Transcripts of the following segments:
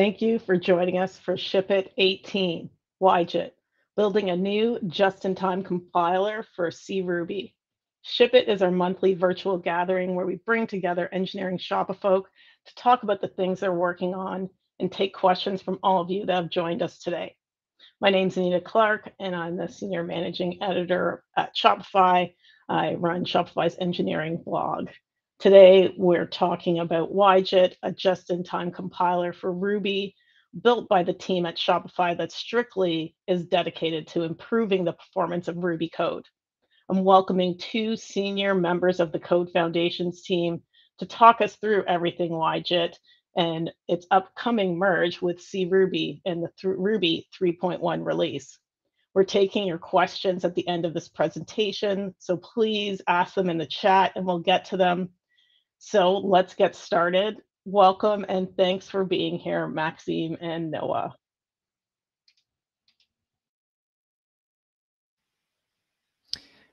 Thank you for joining us for ShipIt 18, YJIT, building a new just-in-time compiler for CRuby. ShipIt is our monthly virtual gathering where we bring together engineering shop-a-folk to talk about the things they're working on and take questions from all of you that have joined us today. My name's Anita Clark, and I'm the Senior Managing Editor at Shopify. I run Shopify's engineering blog. Today, we're talking about YJIT, a just-in-time compiler for Ruby, built by the team at Shopify that strictly is dedicated to improving the performance of Ruby code. I'm welcoming two senior members of the Code Foundations team to talk us through everything YJIT and its upcoming merge with CRuby and the Ruby 3.1 release. We're taking your questions at the end of this presentation, so please ask them in the chat and we'll get to them. So let's get started. Welcome and thanks for being here, Maxime and Noah.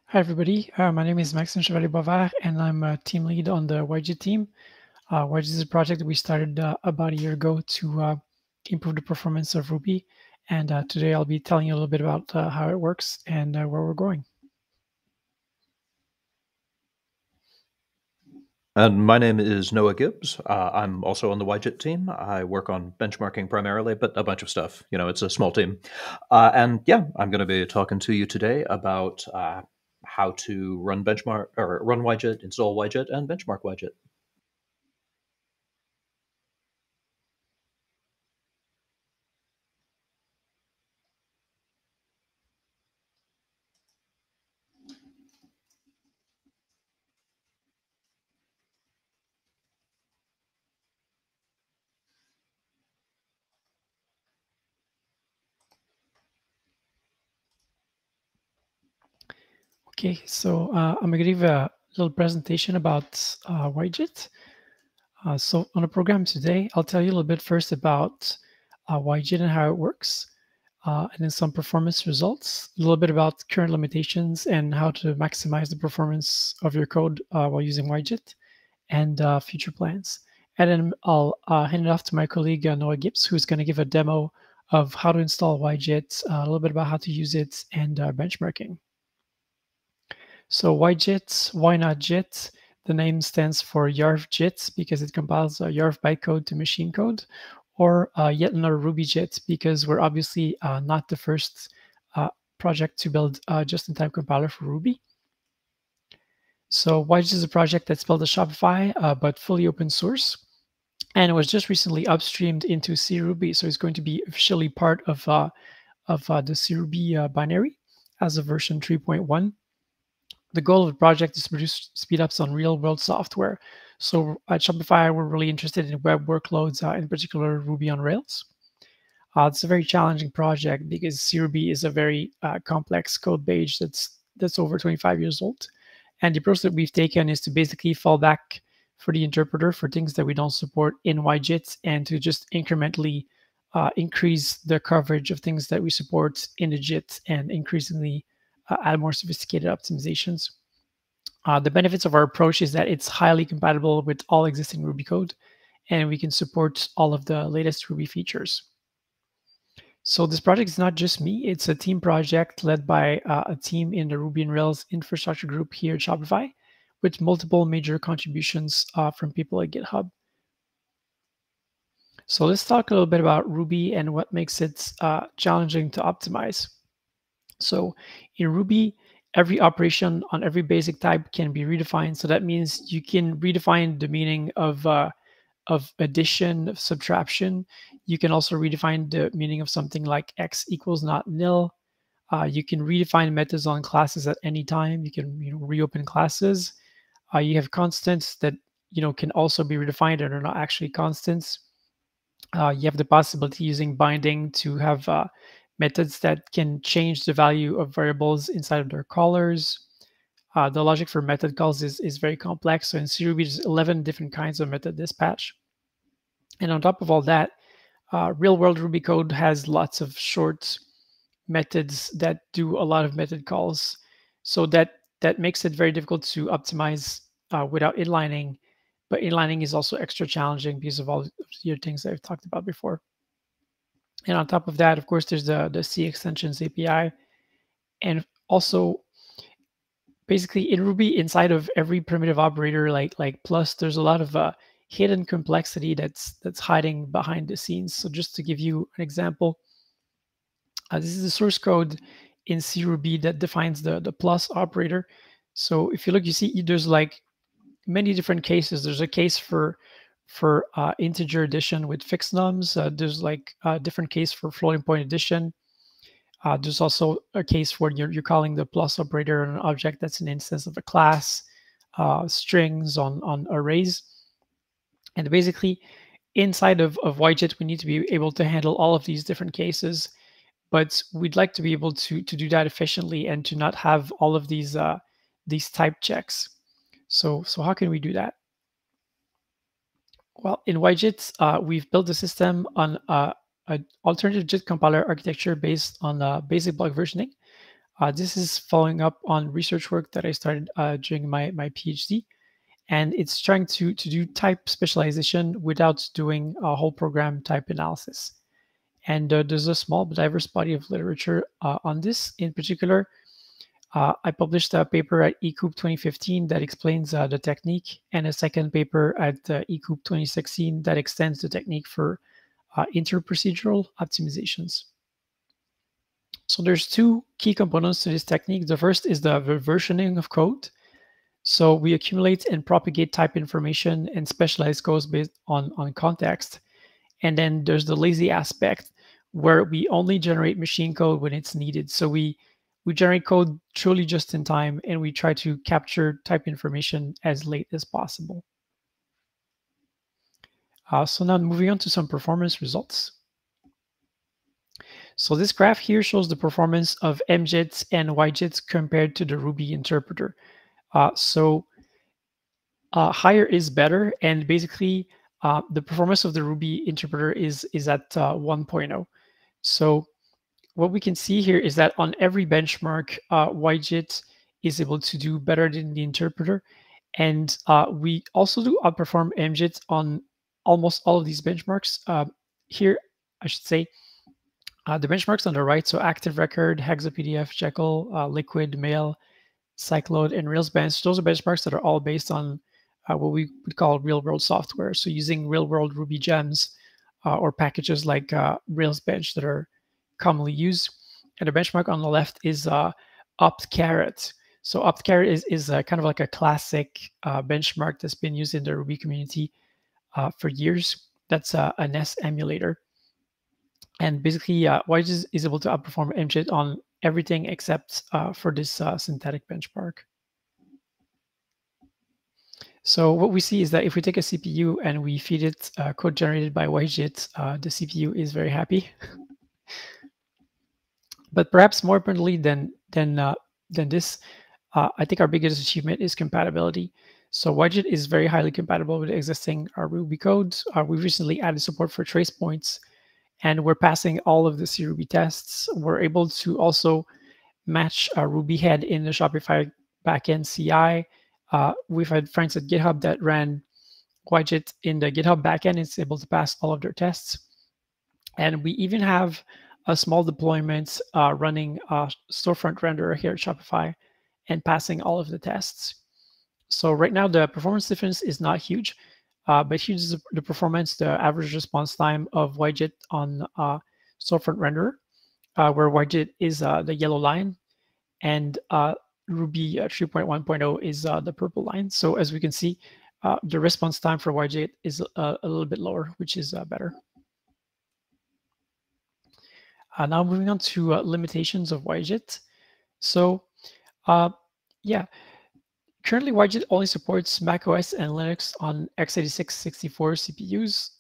Hi, everybody. My name is Maxime Chevalier-Boisvert, and I'm a team lead on the YJIT team. YJIT is a project that we started about a year ago to improve the performance of Ruby. And today I'll be telling you a little bit about how it works and where we're going. And my name is Noah Gibbs. I'm also on the YJIT team. I work on benchmarking primarily, but a bunch of stuff. You know, it's a small team. And yeah, I'm going to be talking to you today about how to run YJIT, install YJIT, and benchmark YJIT. Okay, so I'm going to give a little presentation about YJIT. So on the program today, I'll tell you a little bit first about YJIT and how it works, and then some performance results, a little bit about current limitations and how to maximize the performance of your code while using YJIT, and future plans. And then I'll hand it off to my colleague, Noah Gibbs, who's going to give a demo of how to install YJIT, a little bit about how to use it, and benchmarking. So YJIT, why not JIT? The name stands for YARV JIT because it compiles YARV bytecode to machine code, or yet another Ruby JIT because we're obviously not the first project to build a just-in-time compiler for Ruby. So YJIT is a project that's built at Shopify, but fully open source. And it was just recently upstreamed into CRuby, so it's going to be officially part of the CRuby binary as of version 3.1. The goal of the project is to produce speedups on real-world software. So at Shopify, we're really interested in web workloads, in particular Ruby on Rails. It's a very challenging project because CRuby is a very complex code base that's over 25 years old. And the approach that we've taken is to basically fall back for the interpreter for things that we don't support in YJIT and to just incrementally increase the coverage of things that we support in the JIT and increasingly add more sophisticated optimizations. The benefits of our approach is that it's highly compatible with all existing Ruby code, and we can support all of the latest Ruby features. So this project is not just me. It's a team project led by a team in the Ruby on Rails infrastructure group here at Shopify, with multiple major contributions from people at GitHub. So let's talk a little bit about Ruby and what makes it challenging to optimize. So in Ruby, every operation on every basic type can be redefined. So that means you can redefine the meaning of addition, of subtraction. You can also redefine the meaning of something like x equals not nil. You can redefine methods on classes at any time. You can reopen classes. You have constants that can also be redefined and are not actually constants. You have the possibility using binding to have methods that can change the value of variables inside of their callers. The logic for method calls is very complex. So in CRuby, there's 11 different kinds of method dispatch. And on top of all that, real-world Ruby code has lots of short methods that do a lot of method calls. So that makes it very difficult to optimize without inlining. But inlining is also extra challenging because of all the other things that I've talked about before. And on top of that, of course, there's the C extensions API. And also, basically in Ruby, inside of every primitive operator, like plus, there's a lot of hidden complexity that's hiding behind the scenes. So just to give you an example, this is the source code in CRuby that defines the plus operator. So if you look, you see there's like many different cases. There's a case for integer addition with fixed nums. There's like a different case for floating point addition. There's also a case where you're calling the plus operator on an object that's an instance of a class, strings on arrays. And basically, inside of YJIT, we need to be able to handle all of these different cases. But we'd like to be able to do that efficiently and to not have all of these type checks. So how can we do that? Well, in YJIT, we've built the system on an alternative JIT compiler architecture based on basic block versioning. This is following up on research work that I started during my PhD. And it's trying to do type specialization without doing a whole program type analysis. And there's a small but diverse body of literature on this. In particular, I published a paper at ECOOP 2015 that explains the technique, and a second paper at ECOOP 2016 that extends the technique for interprocedural optimizations. So there's two key components to this technique. The first is the versioning of code. So we accumulate and propagate type information and specialized codes based on context. And then there's the lazy aspect, where we only generate machine code when it's needed. So we generate code truly just in time, and we try to capture type information as late as possible. So now moving on to some performance results. So this graph here shows the performance of MJIT and YJIT compared to the Ruby interpreter. Higher is better, and basically the performance of the Ruby interpreter is at 1.0. So what we can see here is that on every benchmark, YJIT is able to do better than the interpreter. And we also do outperform MJIT on almost all of these benchmarks. Here, I should say, the benchmarks on the right, so Active Record, HexaPDF, Jekyll, Liquid, Mail, Cycload, and Railsbench, those are benchmarks that are all based on what we would call real-world software. So using real-world Ruby gems or packages like Railsbench that are commonly used. And the benchmark on the left is OptCarrot. So OptCarrot is kind of like a classic benchmark that's been used in the Ruby community for years. That's an S emulator. And basically, YJIT is able to outperform MJIT on everything except for this synthetic benchmark. So what we see is that if we take a CPU and we feed it code generated by YJIT, the CPU is very happy. But perhaps more importantly than this, I think our biggest achievement is compatibility. So YJIT is very highly compatible with existing Ruby code. We've recently added support for trace points, and we're passing all of the CRuby tests. We're able to also match our Ruby head in the Shopify backend CI. We've had friends at GitHub that ran YJIT in the GitHub backend. It's able to pass all of their tests. And we even have a small deployment running Storefront Renderer here at Shopify and passing all of the tests. So right now, the performance difference is not huge, but here's the performance, the average response time of YJIT on Storefront Renderer, where YJIT is the yellow line, and Ruby 3.1.0 is the purple line. So as we can see, the response time for YJIT is a little bit lower, which is better. Now moving on to limitations of YJIT. So currently YJIT only supports macOS and Linux on x86 64 CPUs.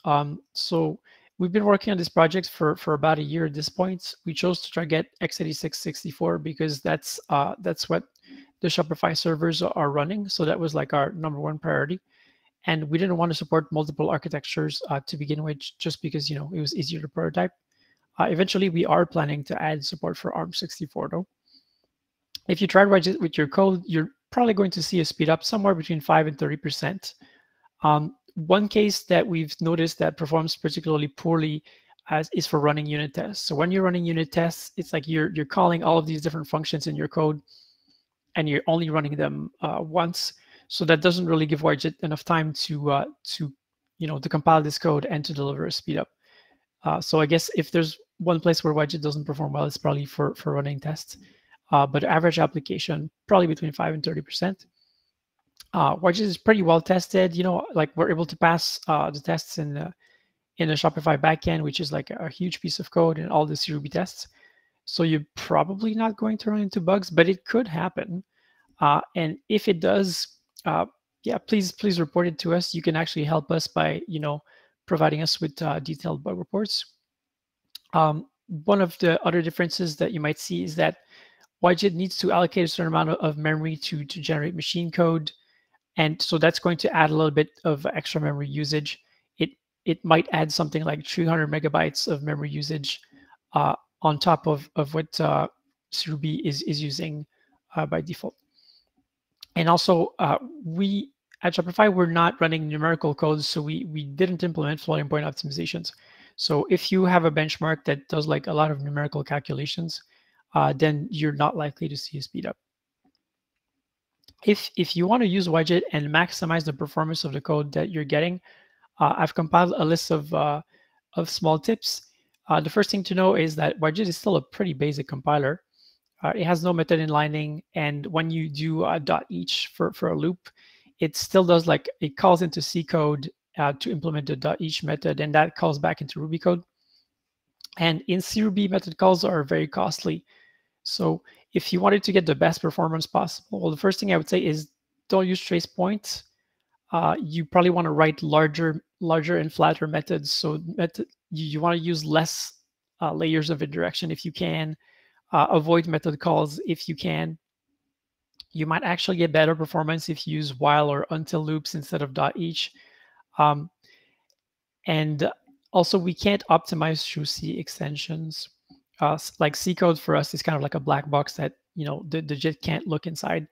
So we've been working on this project for about a year at this point. We chose to target x86 64 because that's what the Shopify servers are running. So that was like our #1 priority. And we didn't want to support multiple architectures to begin with, just because, you know, it was easier to prototype. Eventually, we are planning to add support for ARM64 though. If you try YJIT with your code, you're probably going to see a speed up somewhere between 5 and 30%. One case that we've noticed that performs particularly poorly is for running unit tests. So when you're running unit tests, it's like you're calling all of these different functions in your code, and you're only running them once. So that doesn't really give YJIT enough time to compile this code and to deliver a speed up. So I guess if there's one place where YJIT doesn't perform well, it's probably for running tests. But average application, probably between 5 and 30%. YJIT is pretty well tested. You know, like we're able to pass the tests in the Shopify backend, which is like a huge piece of code, and all the CRuby tests. So you're probably not going to run into bugs, but it could happen. And if it does, yeah, please report it to us. You can actually help us by, you know, providing us with detailed bug reports. One of the other differences that you might see is that YJIT needs to allocate a certain amount of memory to generate machine code. And so that's going to add a little bit of extra memory usage. It might add something like 300 megabytes of memory usage on top of what CRuby is using by default. And also, we at Shopify, we're not running numerical codes, so we didn't implement floating point optimizations. So if you have a benchmark that does like a lot of numerical calculations, then you're not likely to see a speed up. If you want to use YJIT and maximize the performance of the code that you're getting, I've compiled a list of small tips. The first thing to know is that YJIT is still a pretty basic compiler. It has no method inlining, and when you do .each for a loop, it still does like it calls into C code to implement the .each method, and that calls back into Ruby code. And in CRuby, method calls are very costly. So if you wanted to get the best performance possible, well, the first thing I would say is don't use trace points. You probably want to write larger and flatter methods. So you want to use less layers of indirection if you can. Avoid method calls if you can. You might actually get better performance if you use while or until loops instead of .each. And also, we can't optimize through C extensions. Like C code for us is kind of like a black box that, you know, the JIT can't look inside.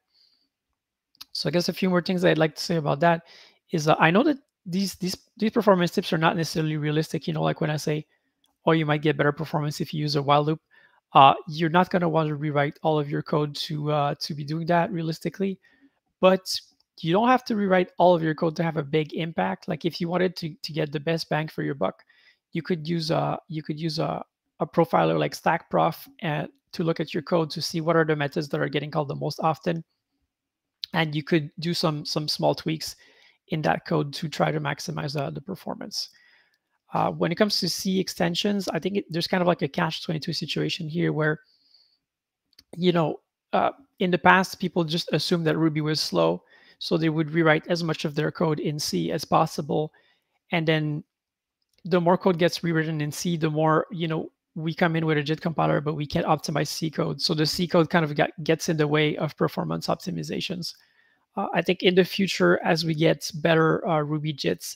So I guess a few more things I'd like to say about that is I know that these performance tips are not necessarily realistic. You know, like when I say, oh, you might get better performance if you use a while loop. You're not going to want to rewrite all of your code to be doing that realistically, but you don't have to rewrite all of your code to have a big impact. Like if you wanted to get the best bang for your buck, you could use a profiler like StackProf to look at your code to see what are the methods that are getting called the most often, and you could do some small tweaks in that code to try to maximize the performance. When it comes to C extensions, I think there's kind of like a catch-22 situation here where, you know, in the past, people just assumed that Ruby was slow, so they would rewrite as much of their code in C as possible. And then the more code gets rewritten in C, the more, you know, we come in with a JIT compiler, but we can't optimize C code. So the C code kind of gets in the way of performance optimizations. I think in the future, as we get better Ruby JITs,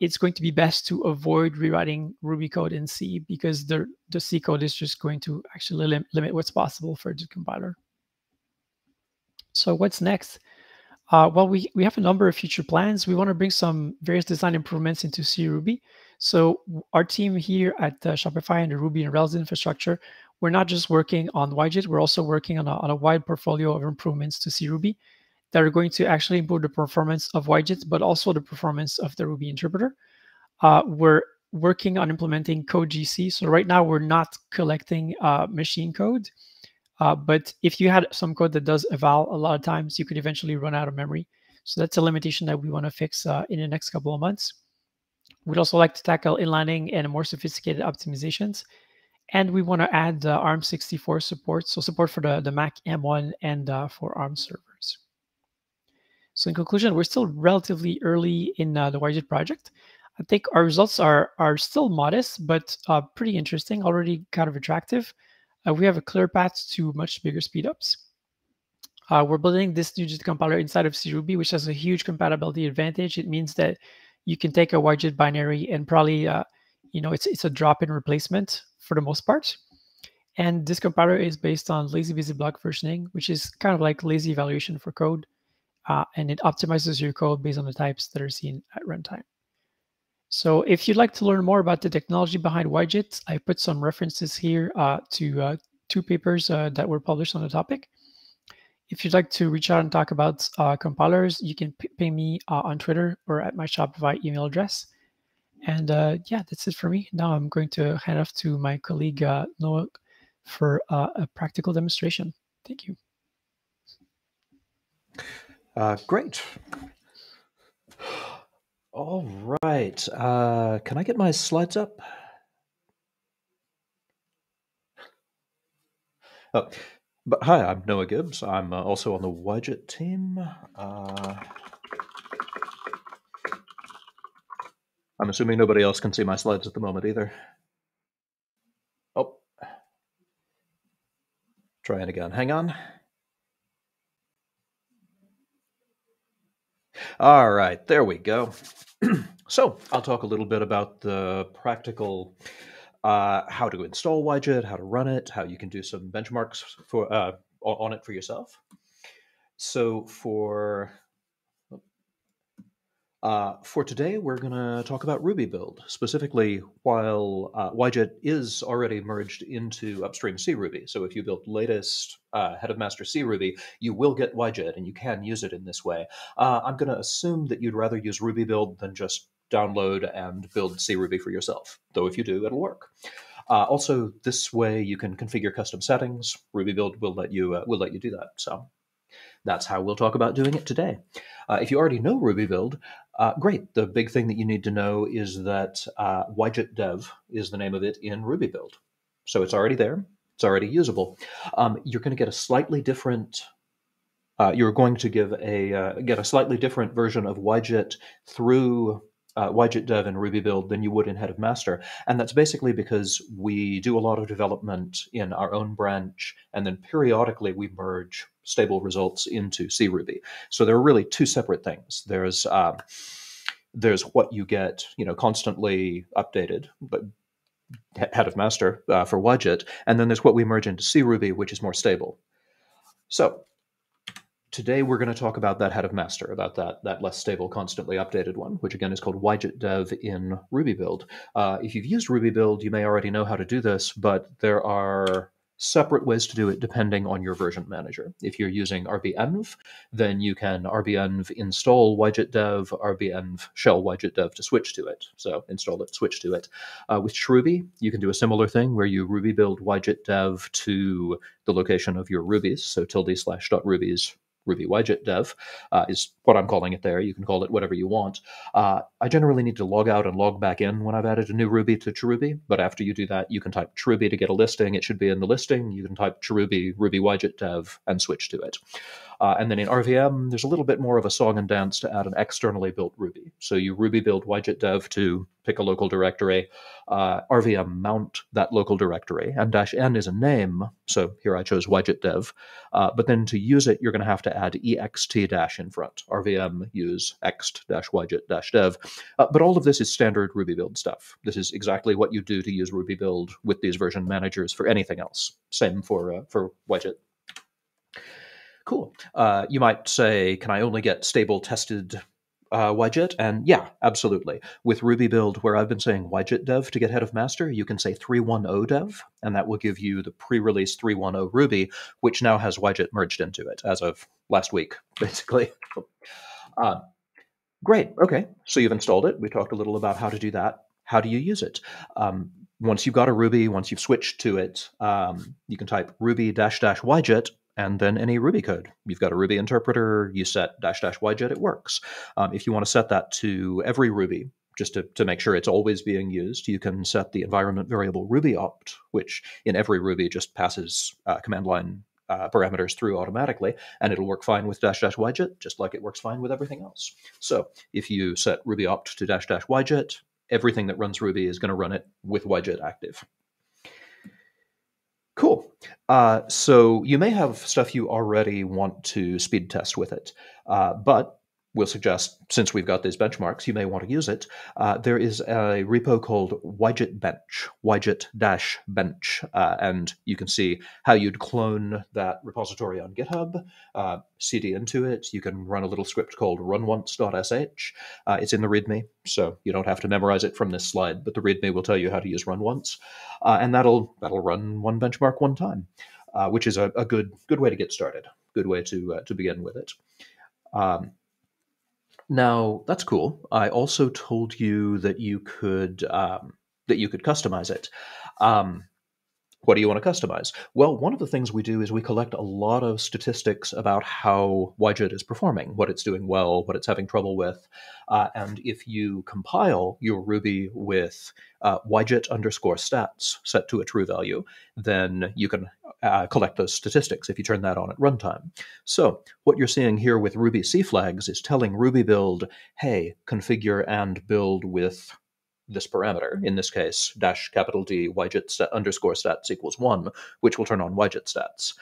it's going to be best to avoid rewriting Ruby code in C, because the C code is just going to actually limit what's possible for a JIT compiler. So what's next? Well, we have a number of future plans. We want to bring some various design improvements into CRuby. So our team here at Shopify and the Ruby on Rails infrastructure, we're not just working on YJIT, we're also working on a wide portfolio of improvements to CRuby that are going to actually improve the performance of YJIT, but also the performance of the Ruby interpreter. We're working on implementing CodeGC. So right now we're not collecting machine code, but if you had some code that does eval a lot of times, you could eventually run out of memory. So that's a limitation that we want to fix in the next couple of months. We'd also like to tackle inlining and more sophisticated optimizations. And we want to add ARM64 support, so support for the Mac M1 and for ARM servers. So in conclusion, we're still relatively early in the YJIT project. I think our results are still modest, but pretty interesting, already kind of attractive. We have a clear path to much bigger speedups. We're building this new JIT compiler inside of CRuby, which has a huge compatibility advantage. It means that you can take a YJIT binary and probably, you know, it's a drop-in replacement for the most part. And this compiler is based on lazy Basic Block Versioning, which is kind of like lazy evaluation for code. And it optimizes your code based on the types that are seen at runtime. So if you'd like to learn more about the technology behind YJIT, I put some references here to two papers that were published on the topic. If you'd like to reach out and talk about compilers, you can ping me on Twitter or at my Shopify email address. And yeah, that's it for me. Now I'm going to hand off to my colleague, Noah, for a practical demonstration. Thank you. Great. All right. Can I get my slides up? Oh, but hi, I'm Noah Gibbs. I'm also on the YJIT team. I'm assuming nobody else can see my slides at the moment either. Oh, try it again. Hang on. All right, there we go. So I'll talk a little bit about the practical, how to install YJIT, how to run it, how you can do some benchmarks for on it for yourself. So for today, we're going to talk about Ruby build. Specifically, while YJIT is already merged into upstream CRuby, so if you build latest head of master CRuby, you will get YJIT, and you can use it in this way. I'm going to assume that you'd rather use Ruby build than just download and build CRuby for yourself, though if you do, it'll work. Also, this way you can configure custom settings. Ruby build will let you do that. So that's how we'll talk about doing it today. If you already know Ruby build, great. The big thing that you need to know is that YJIT dev is the name of it in Ruby build. So it's already there. It's already usable. You're going to get a slightly different. You're going to get a slightly different version of YJIT through YJIT dev in Ruby build than you would in head of master. And that's basically because we do a lot of development in our own branch, and then periodically we merge stable results into CRuby. So there are really two separate things. There's what you get, you know, constantly updated, but head of master for YJIT, and then there's what we merge into CRuby, which is more stable. So today we're going to talk about that head of master, about that less stable, constantly updated one, which again is called YJIT dev in Ruby build. If you've used Ruby build, you may already know how to do this, but there are separate ways to do it depending on your version manager. If you're using rbenv, then you can rbenv install YJIT dev, rbenv shell YJIT dev to switch to it. So install it, switch to it. With chruby, you can do a similar thing where you Ruby build YJIT dev to the location of your rubies. So /.rubies. Ruby YJIT dev is what I'm calling it there. You can call it whatever you want. I generally need to log out and log back in when I've added a new Ruby to chruby, but after you do that, you can type chruby to get a listing. It should be in the listing. You can type chruby, Ruby YJIT dev, and switch to it. And then in RVM, there's a little bit more of a song and dance to add an externally built Ruby. So you Ruby build YJIT dev to pick a local directory, RVM mount that local directory, and -n is a name, so here I chose YJIT dev. But then to use it, you're going to have to add ext dash in front. RVM use ext-yjit-dev. But all of this is standard Ruby build stuff. This is exactly what you do to use Ruby build with these version managers for anything else. Same for YJIT. Cool. You might say, can I only get stable tested YJIT? And yeah, absolutely. With Ruby build, where I've been saying YJIT dev to get head of master, you can say 310 dev, and that will give you the pre-release 310 Ruby, which now has YJIT merged into it as of last week, basically. Great. Okay. So you've installed it. We talked a little about how to do that. How do you use it? Once you've got a Ruby, once you've switched to it, you can type Ruby --YJIT. And then any Ruby code. You've got a Ruby interpreter, you set --YJIT, it works. If you want to set that to every Ruby, just to make sure it's always being used, you can set the environment variable rubyopt, which in every Ruby just passes command line parameters through automatically, and it'll work fine with --YJIT, just like it works fine with everything else. So if you set rubyopt to --YJIT, everything that runs Ruby is going to run it with YJIT active. Cool. So you may have stuff you already want to speed test with it, but we'll suggest, since we've got these benchmarks, you may want to use it. There is a repo called YJIT-bench, yjit-bench, and you can see how you'd clone that repository on GitHub, cd into it. You can run a little script called runonce.sh. It's in the README, so you don't have to memorize it from this slide, but the README will tell you how to use runonce, and that'll run one benchmark one time, which is a good way to get started, good way to begin with it. Now that's cool. I also told you that you could customize it. What do you want to customize? Well, one of the things we do is we collect a lot of statistics about how YJIT is performing, what it's doing well, what it's having trouble with. And if you compile your Ruby with YJIT_stats set to a true value, then you can collect those statistics if you turn that on at runtime. So what you're seeing here with Ruby C flags is telling Ruby build, hey, configure and build with this parameter, in this case, -D YJIT_stats = 1, which will turn on YJIT stats.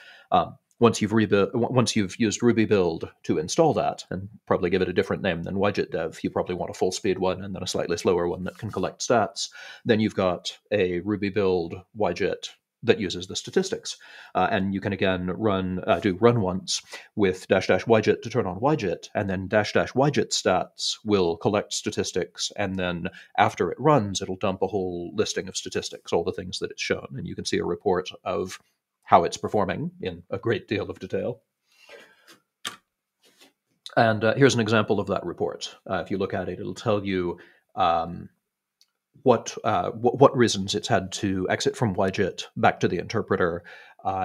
Once you've used Ruby build to install that, and probably give it a different name than YJIT dev, you probably want a full speed one and then a slightly slower one that can collect stats. Then you've got a Ruby build YJIT that uses the statistics. And you can again do runonce with -YJIT to turn on YJIT, and then -YJIT stats will collect statistics, and then after it runs, it'll dump a whole listing of statistics, all the things that it's shown, and you can see a report of how it's performing in a great deal of detail. And here's an example of that report. If you look at it, it'll tell you what reasons it's had to exit from YJIT back to the interpreter.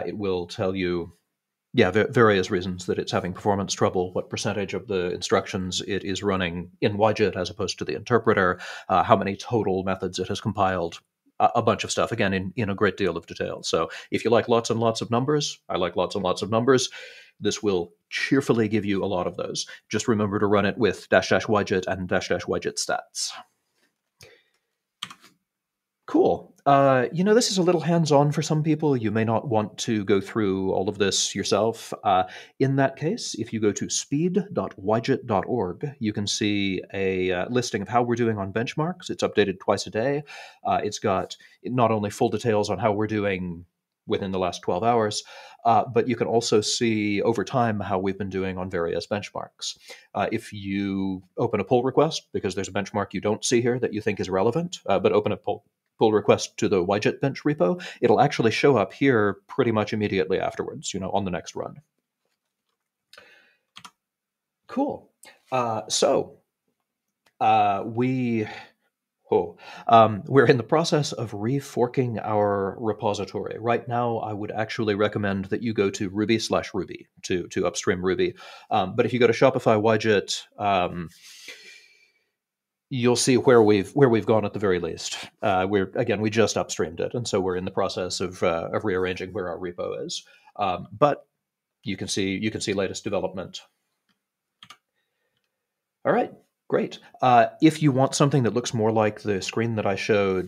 It will tell you, yeah, various reasons that it's having performance trouble, what percentage of the instructions it is running in YJIT as opposed to the interpreter, how many total methods it has compiled, a bunch of stuff, again, in a great deal of detail. So if you like lots and lots of numbers, I like lots and lots of numbers, this will cheerfully give you a lot of those. Just remember to run it with -YJIT and -YJIT stats. Cool. You know, this is a little hands-on for some people. You may not want to go through all of this yourself. In that case, if you go to speed.yjit.org, you can see a listing of how we're doing on benchmarks. It's updated twice a day. It's got not only full details on how we're doing within the last 12 hours, but you can also see over time how we've been doing on various benchmarks. If you open a pull request, because there's a benchmark you don't see here that you think is relevant, but open a pull request to the YJIT bench repo, it'll actually show up here pretty much immediately afterwards, you know, on the next run. Cool. We're in the process of reforking our repository. Right now, I would actually recommend that you go to ruby/ruby to upstream Ruby. But if you go to Shopify YJIT, you'll see where we've gone at the very least. We just upstreamed it, and so we're in the process of rearranging where our repo is. But you can see latest development. All right. Great. If you want something that looks more like the screen that I showed,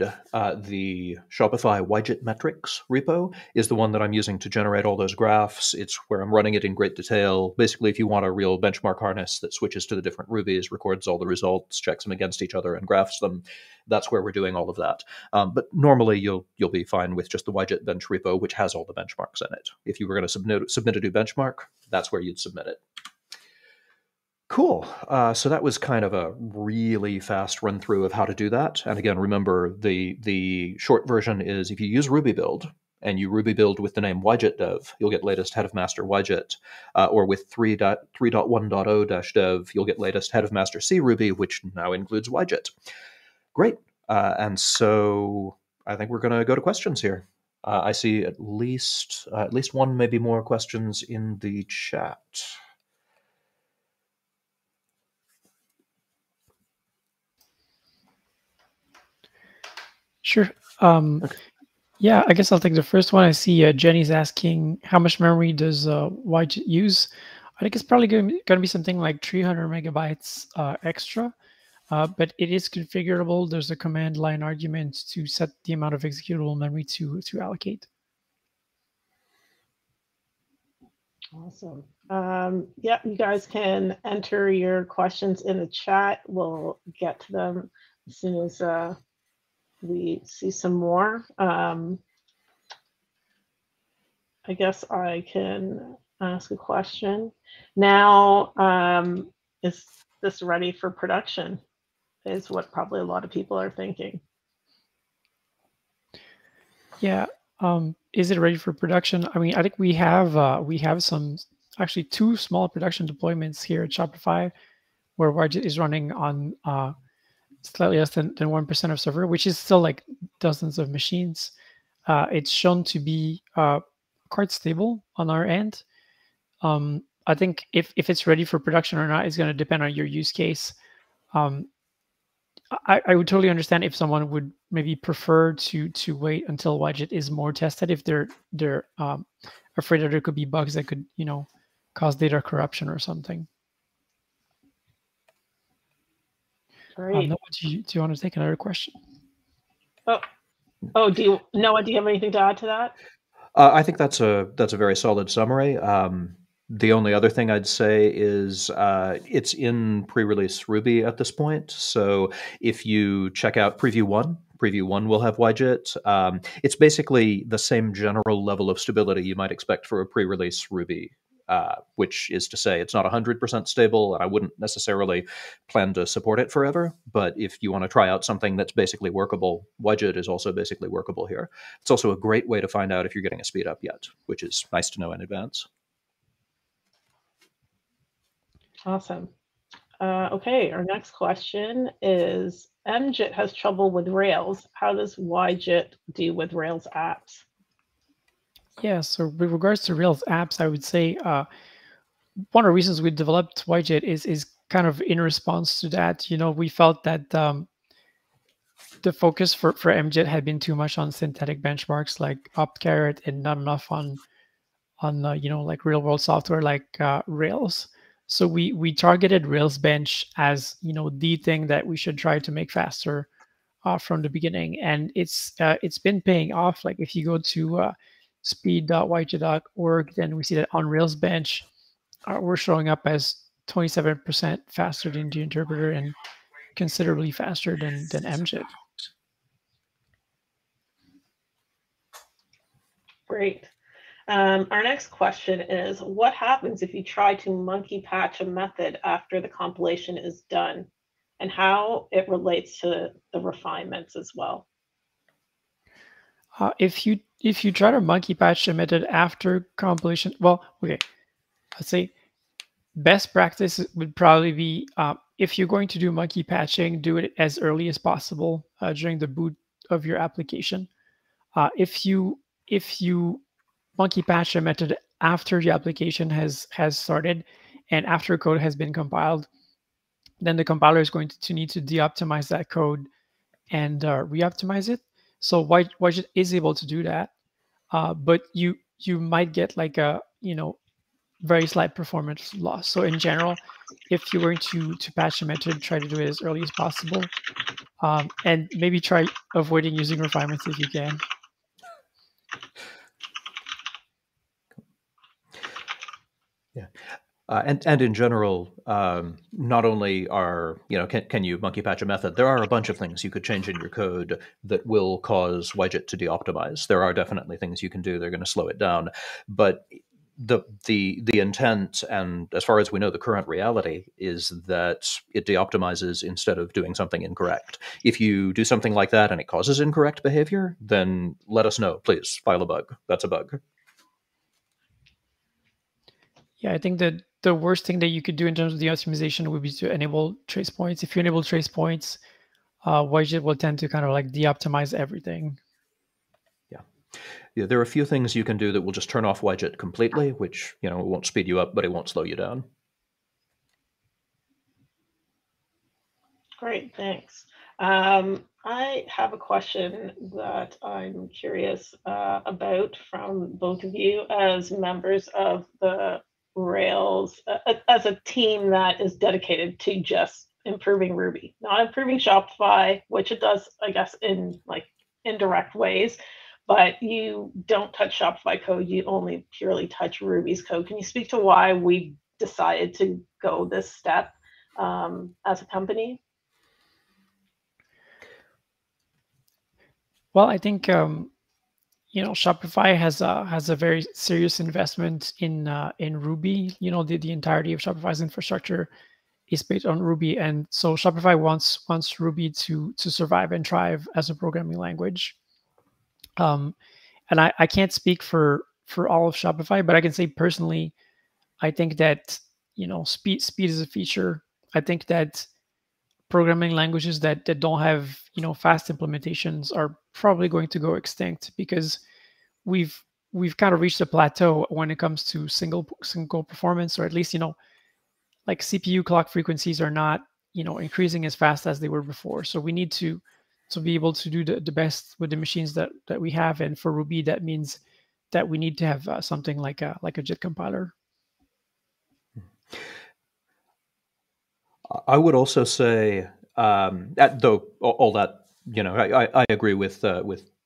the Shopify YJIT metrics repo is the one that I'm using to generate all those graphs. It's where I'm running it in great detail. Basically, if you want a real benchmark harness that switches to the different Rubies, records all the results, checks them against each other, and graphs them, that's where we're doing all of that. But normally, you'll be fine with just the YJIT bench repo, which has all the benchmarks in it. If you were going to submit a new benchmark, that's where you'd submit it. Cool. So that was kind of a really fast run through of how to do that. And again, remember the short version is if you use Ruby build and you Ruby build with the name YJIT dev, you'll get latest head of master YJIT, or with 3.1.0-dev, you'll get latest head of master CRuby, which now includes YJIT. Great. And so I think we're going to go to questions here. I see at least one, maybe more questions in the chat. Sure. Okay. Yeah, I guess I'll take the first one. I see Jenny's asking, how much memory does YJIT use? I think it's probably going to be something like 300 megabytes extra, but it is configurable. There's a command line argument to set the amount of executable memory to allocate. Awesome. Yep, you guys can enter your questions in the chat. We'll get to them as soon as we see some more. I guess I can ask a question. Now, is this ready for production? Is what probably a lot of people are thinking. Yeah. Is it ready for production? I mean, I think we have some, actually two small production deployments here at Shopify where YJIT is running on slightly less than 1% of server, which is still like dozens of machines. It's shown to be quite stable on our end. I think if it's ready for production or not is going to depend on your use case. I would totally understand if someone would maybe prefer to wait until YJIT is more tested if they're afraid that there could be bugs that could, you know, cause data corruption or something. Great. Noah, do you want to take another question? Oh, Noah, do you have anything to add to that? I think that's a very solid summary. The only other thing I'd say is it's in pre-release Ruby at this point. So if you check out Preview 1 will have YJIT. It's basically the same general level of stability you might expect for a pre-release Ruby, which is to say it's not 100% stable, and I wouldn't necessarily plan to support it forever. But if you want to try out something that's basically workable, YJIT is also basically workable here. It's also a great way to find out if you're getting a speed up yet, which is nice to know in advance. Awesome. Okay, our next question is, MJIT has trouble with Rails. How does YJIT deal with Rails apps? Yeah, so with regards to Rails apps, I would say one of the reasons we developed YJIT is kind of in response to that. You know, we felt that the focus for MJIT had been too much on synthetic benchmarks like OptCarrot and not enough on you know, like real world software like Rails. So we targeted Railsbench as, you know, the thing that we should try to make faster from the beginning, and it's been paying off. Like if you go to speed.yjit.org, then we see that on Railsbench we're showing up as 27% faster than the interpreter and considerably faster than MJIT. Great. Our next question is, what happens if you try to monkey patch a method after the compilation is done, and how it relates to the refinements as well? If you try to monkey patch a method after compilation, well, okay, let's say best practice would probably be if you're going to do monkey patching, do it as early as possible during the boot of your application. If you monkey patch a method after the application has started and after code has been compiled, then the compiler is going to need to de-optimize that code and re-optimize it. So YJIT is able to do that, but you might get like a, you know, very slight performance loss. So in general, if you were to patch a method, try to do it as early as possible, and maybe try avoiding using refinements if you can. Yeah. And in general, not only are, you know, can you monkey patch a method, there are a bunch of things you could change in your code that will cause YJIT to de-optimize. There are definitely things you can do. They're going to slow it down. But the intent, and as far as we know, the current reality is that it de-optimizes instead of doing something incorrect. If you do something like that and it causes incorrect behavior, then let us know, please. File a bug. That's a bug. Yeah, I think that the worst thing that you could do in terms of the optimization would be to enable trace points. If you enable trace points, YJIT will tend to kind of like de-optimize everything. Yeah, there are a few things you can do that will just turn off YJIT completely, which, you know, it won't speed you up, but it won't slow you down. Great, thanks. I have a question that I'm curious about from both of you as members of the Rails, as a team that is dedicated to just improving Ruby, not improving Shopify, which it does, I guess, in like indirect ways, but you don't touch Shopify code. You only purely touch Ruby's code. Can you speak to why we decided to go this step as a company? Well, I think you know, Shopify has a very serious investment in Ruby. You know, the entirety of Shopify's infrastructure is based on Ruby, and so Shopify wants Ruby to survive and thrive as a programming language. And I can't speak for all of Shopify, but I can say personally, I think that, you know, speed is a feature. I think that programming languages that don't have, you know, fast implementations are probably going to go extinct, because we've kind of reached a plateau when it comes to single performance, or at least, you know, like CPU clock frequencies are not, you know, increasing as fast as they were before. So we need to be able to do the best with the machines that we have, and for Ruby that means that we need to have something like a JIT compiler. I would also say that, though all that, you know, I agree with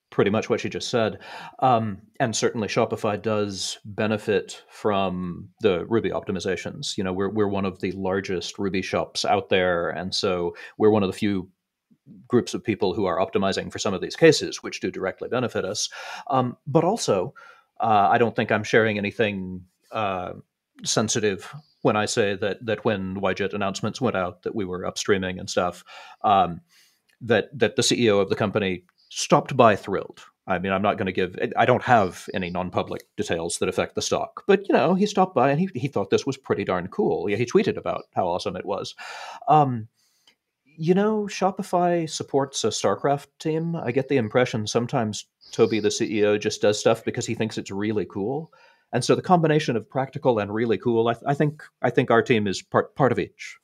pretty much what you just said, and certainly Shopify does benefit from the Ruby optimizations. You know, we're one of the largest Ruby shops out there, and so we're one of the few groups of people who are optimizing for some of these cases, which do directly benefit us. But also, I don't think I'm sharing anything sensitive when I say that when YJIT announcements went out that we were upstreaming and stuff, that the CEO of the company stopped by thrilled. I mean, I'm not going to give, I don't have any non-public details that affect the stock, but, you know, he stopped by and he thought this was pretty darn cool. Yeah, he tweeted about how awesome it was. You know, Shopify supports a StarCraft team. I get the impression sometimes Toby, the CEO, just does stuff because he thinks it's really cool. And so the combination of practical and really cool, I think our team is part of each.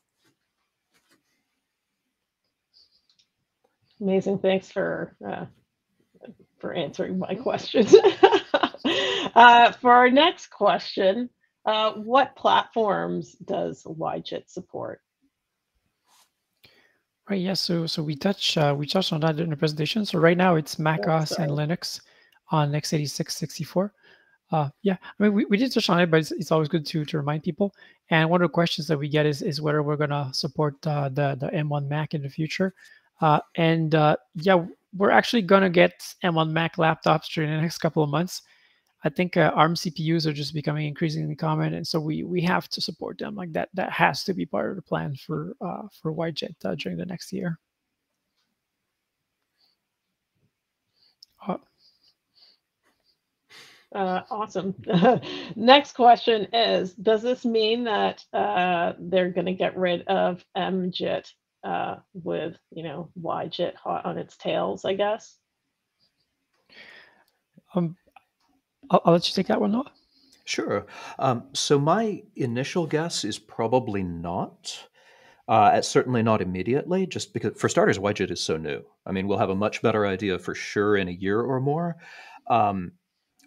Amazing. Thanks for answering my question. For our next question, what platforms does YJIT support? Right. Yes. Yeah, so we touched on that in the presentation. So right now it's Mac OS and Linux on x86 64. Yeah, I mean, we did touch on it, but it's always good to remind people. And one of the questions that we get is whether we're going to support the M1 Mac in the future. Yeah, we're actually going to get M1 Mac laptops during the next couple of months. I think ARM CPUs are just becoming increasingly common, and so we have to support them. Like that has to be part of the plan for YJIT during the next year. Awesome. Next question is, does this mean that they're going to get rid of MJIT with, you know, YJIT hot on its tails, I guess? I'll let you take that one, Noah. Sure. So my initial guess is probably not. Certainly not immediately, just because, for starters, YJIT is so new. I mean, we'll have a much better idea for sure in a year or more.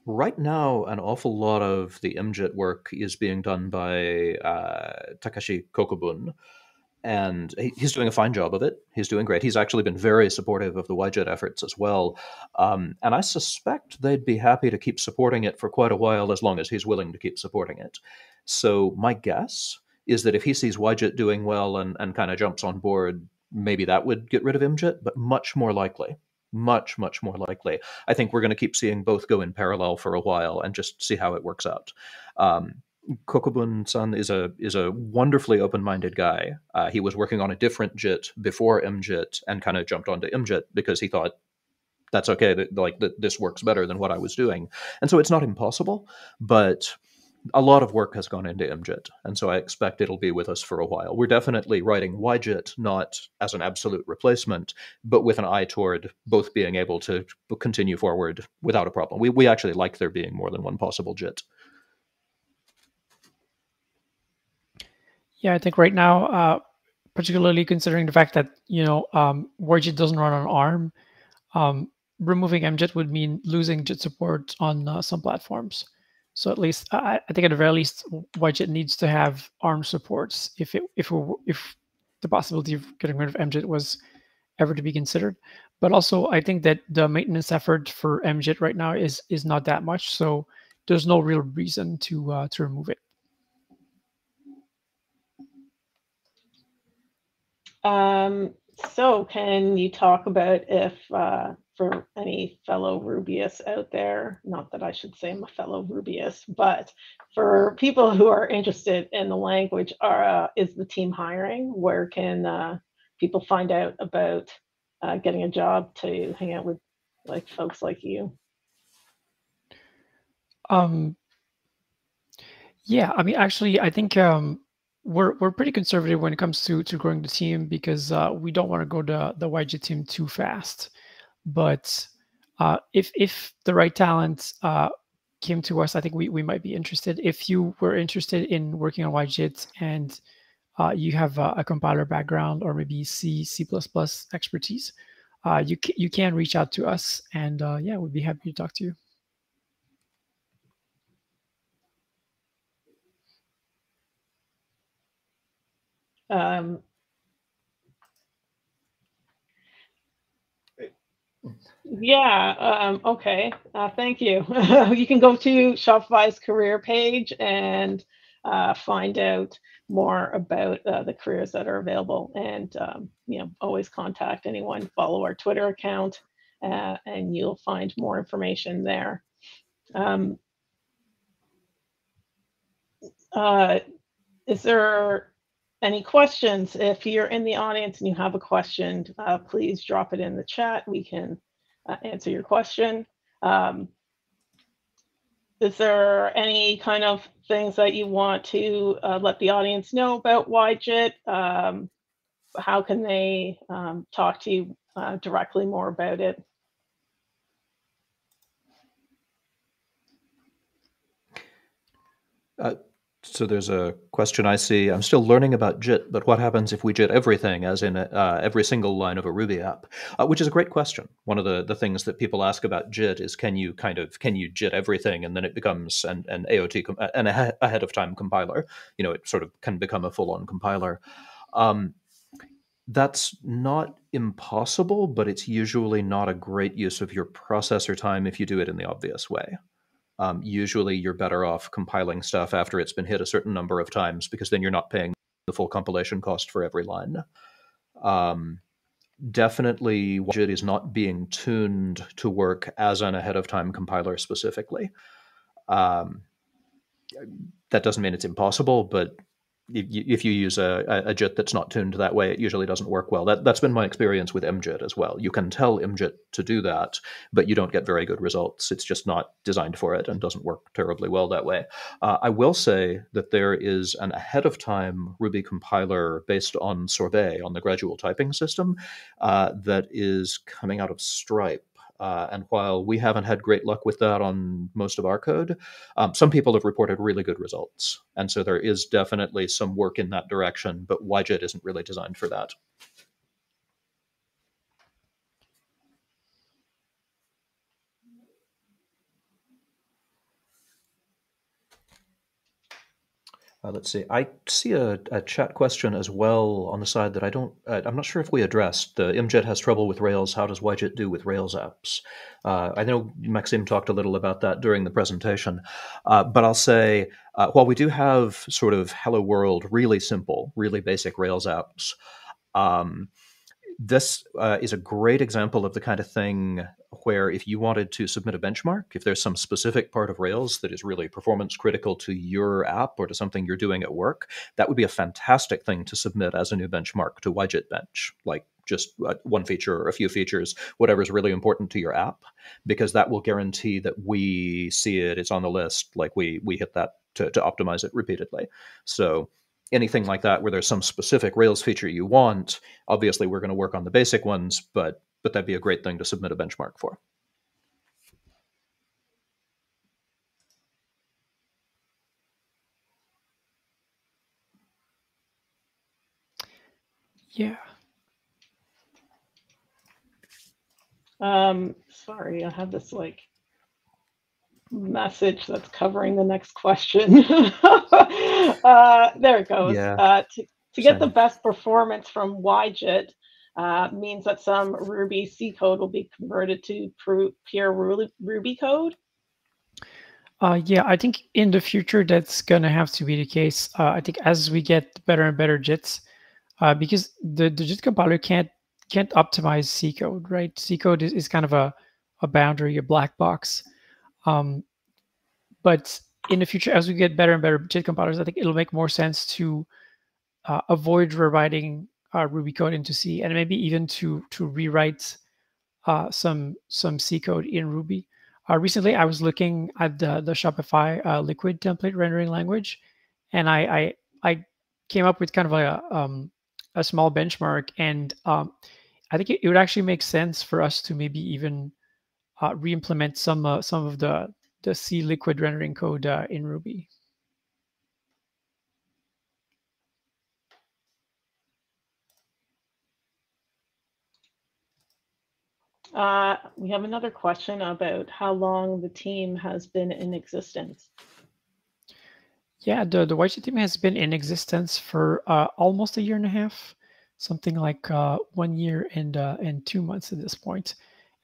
Right now, an awful lot of the MJIT work is being done by Takashi Kokubun, and he's doing a fine job of it. He's doing great. He's actually been very supportive of the YJIT efforts as well, and I suspect they'd be happy to keep supporting it for quite a while as long as he's willing to keep supporting it. So my guess is that if he sees YJIT doing well and kind of jumps on board, maybe that would get rid of MJIT, but much more likely. Much more likely. I think we're going to keep seeing both go in parallel for a while and just see how it works out. Kokubun-san is a wonderfully open-minded guy. He was working on a different JIT before MJIT and kind of jumped onto MJIT because he thought, that's okay, this works better than what I was doing. And so it's not impossible, but a lot of work has gone into MJIT, and so I expect it'll be with us for a while. We're definitely writing YJIT not as an absolute replacement, but with an eye toward both being able to continue forward without a problem. We actually like there being more than one possible JIT. Yeah, I think right now, particularly considering the fact that, you know, YJIT doesn't run on ARM, removing MJIT would mean losing JIT support on some platforms. So at least, I think at the very least, YJIT needs to have ARM supports if the possibility of getting rid of MJIT was ever to be considered. But also, I think that the maintenance effort for MJIT right now is not that much, so there's no real reason to remove it. So can you talk about if, for any fellow Rubyists out there, not that I should say I'm a fellow Rubyist, but for people who are interested in the language, is the team hiring? Where can people find out about getting a job to hang out with like folks like you? Yeah, I mean, actually, I think we're pretty conservative when it comes to growing the team, because we don't want to go the YJIT team too fast. But if the right talent came to us, I think we might be interested. If you were interested in working on YJIT and you have a compiler background or maybe C++ expertise, you can reach out to us, and yeah, we'd be happy to talk to you. Yeah, okay, thank you. You can go to Shopify's career page and find out more about the careers that are available, and you know, always contact anyone, follow our Twitter account, and you'll find more information there. Is there any questions? If you're in the audience and you have a question, please drop it in the chat. We can answer your question. Is there any kind of things that you want to let the audience know about YJIT? How can they talk to you directly more about it? So there's a question I see. I'm still learning about JIT, but what happens if we JIT everything, as in every single line of a Ruby app? Which is a great question. One of the things that people ask about JIT is, can you JIT everything, and then it becomes an AOT, an ahead of time compiler. You know, it sort of can become a full on compiler. That's not impossible, but it's usually not a great use of your processor time if you do it in the obvious way. Usually you're better off compiling stuff after it's been hit a certain number of times, because then you're not paying the full compilation cost for every line. Definitely YJIT is not being tuned to work as an ahead of time compiler specifically. That doesn't mean it's impossible, but if you use a JIT that's not tuned that way, it usually doesn't work well. That's been my experience with MJIT as well. You can tell MJIT to do that, but you don't get very good results. It's just not designed for it and doesn't work terribly well that way. I will say that there is an ahead of time Ruby compiler based on Sorbet, on the gradual typing system, that is coming out of Stripe. And while we haven't had great luck with that on most of our code, some people have reported really good results. And so there is definitely some work in that direction, but YJIT isn't really designed for that. Let's see. I see a chat question as well on the side that I'm not sure if we addressed. The MJIT has trouble with Rails. How does YJIT do with Rails apps? I know Maxime talked a little about that during the presentation, but I'll say while we do have sort of hello world, really simple, really basic Rails apps, this is a great example of the kind of thing where if you wanted to submit a benchmark, if there's some specific part of Rails that is really performance critical to your app or to something you're doing at work, that would be a fantastic thing to submit as a new benchmark to yjit-bench, like just one feature or a few features, whatever's really important to your app, because that will guarantee that we see it, it's on the list, like we hit that to optimize it repeatedly. So anything like that where there's some specific Rails feature you want, obviously we're going to work on the basic ones, but that'd be a great thing to submit a benchmark for. Yeah. Sorry, I have this like message that's covering the next question. There it goes. Yeah, to get the best performance from YJIT, means that some Ruby C code will be converted to pure Ruby code? Yeah, I think in the future that's going to have to be the case. I think as we get better and better JITs, because the JIT compiler can't optimize C code, right? C code is kind of a boundary, a black box. But in the future, as we get better and better JIT compilers, I think it'll make more sense to avoid rewriting Ruby code into C, and maybe even to rewrite some C code in Ruby. Recently, I was looking at the Shopify Liquid template rendering language, and I came up with kind of a small benchmark, and I think it would actually make sense for us to maybe even re-implement some of the C Liquid rendering code in Ruby. We have another question about how long the team has been in existence. Yeah, the YJIT team has been in existence for almost a year and a half, something like 1 year and 2 months at this point.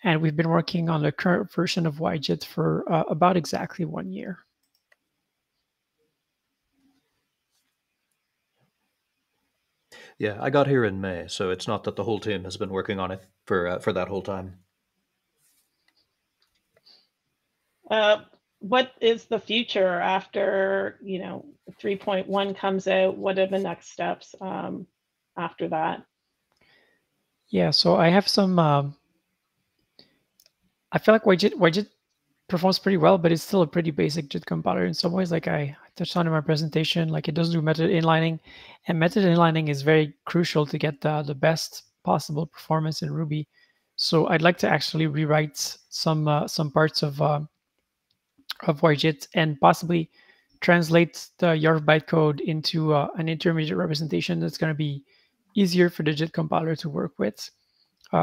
And we've been working on the current version of YJIT for about exactly 1 year. Yeah, I got here in May, so it's not that the whole team has been working on it for that whole time. What is the future after, you know, 3.1 comes out? What are the next steps after that? Yeah, so I have some. I feel like YJIT performs pretty well, but it's still a pretty basic JIT compiler in some ways. Like I touched on in my presentation, like it doesn't do method inlining, and method inlining is very crucial to get the best possible performance in Ruby. So I'd like to actually rewrite some parts of YJIT and possibly translate the YARV bytecode into an intermediate representation that's going to be easier for the JIT compiler to work with.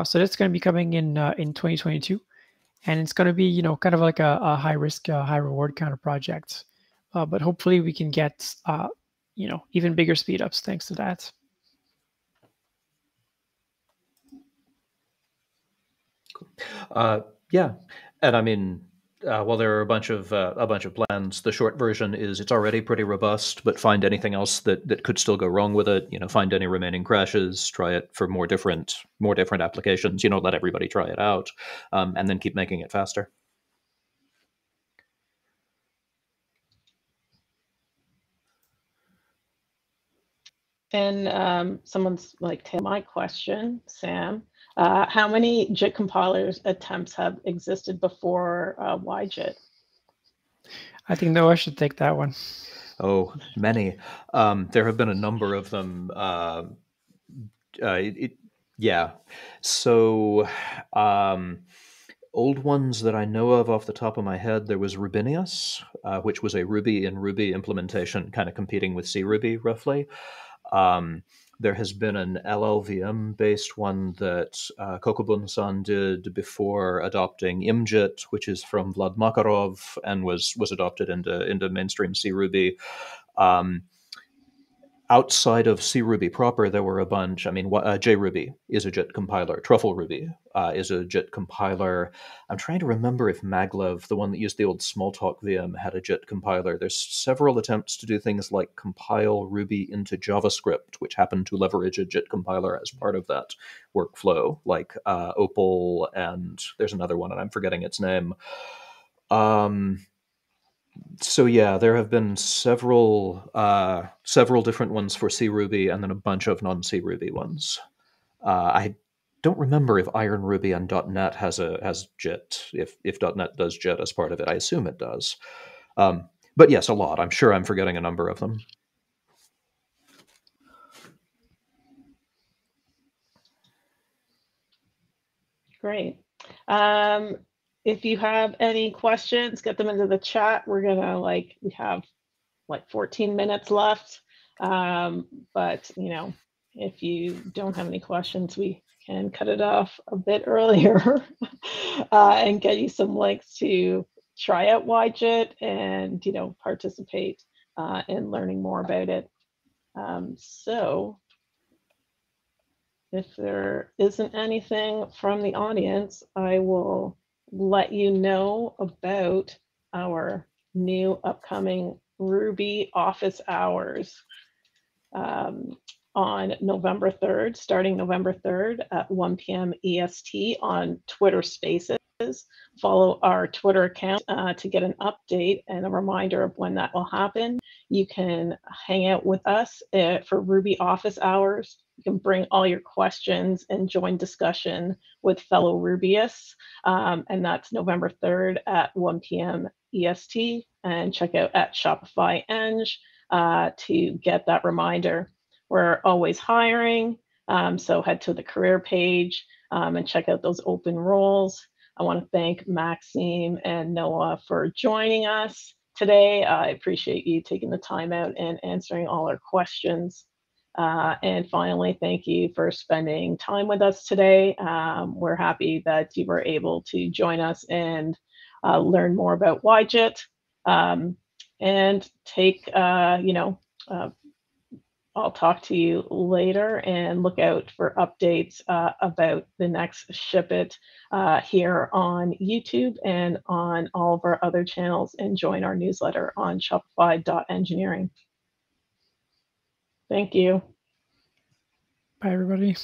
So that's going to be coming in 2022. And it's going to be, you know, kind of like a high risk, high reward kind of project. But hopefully we can get, you know, even bigger speed ups thanks to that. Cool. Yeah. And I mean, while there are a bunch of plans, the short version is it's already pretty robust, but find anything else that could still go wrong with it. You know, find any remaining crashes, try it for more different applications. You know, let everybody try it out, and then keep making it faster. And someone's like, "Take my question, Sam." How many JIT compilers attempts have existed before YJIT? I think Noah should take that one. Oh, many. There have been a number of them. Yeah. So old ones that I know of off the top of my head, there was Rubinius, which was a Ruby in Ruby implementation, kind of competing with CRuby roughly. There has been an LLVM-based one that Kokubun-san did before adopting MJIT, which is from Vlad Makarov and was adopted into mainstream CRuby. Outside of CRuby proper, there were a bunch. I mean, JRuby is a JIT compiler. TruffleRuby is a JIT compiler. I'm trying to remember if Maglev, the one that used the old Smalltalk VM, had a JIT compiler. There's several attempts to do things like compile Ruby into JavaScript, which happened to leverage a JIT compiler as part of that workflow, like Opal, and there's another one, and I'm forgetting its name. So yeah, there have been several different ones for CRuby, and then a bunch of non-CRuby ones. I don't remember if IronRuby and .NET has JIT. If .NET does JIT as part of it, I assume it does. But yes, a lot. I'm sure I'm forgetting a number of them. Great. If you have any questions, get them into the chat. We're gonna we have 14 minutes left. But you know, if you don't have any questions, we can cut it off a bit earlier and get you some links to try out YJIT and, you know, participate in learning more about it. So If there isn't anything from the audience, I will let you know about our new upcoming Ruby office hours on November 3rd, starting November 3rd at 1 p.m. EST on Twitter Spaces. Follow our Twitter account to get an update and a reminder of when that will happen. You can hang out with us for Ruby office hours. You can bring all your questions and join discussion with fellow Rubyists. And that's November 3rd at 1 p.m. EST. And check out at Shopify Eng to get that reminder. We're always hiring, so head to the career page and check out those open roles. I want to thank Maxime and Noah for joining us today. I appreciate you taking the time out and answering all our questions. And finally, thank you for spending time with us today. We're happy that you were able to join us and learn more about YJIT and take, I'll talk to you later and look out for updates about the next ShipIt here on YouTube and on all of our other channels, and join our newsletter on shopify.engineering. Thank you. Bye, everybody.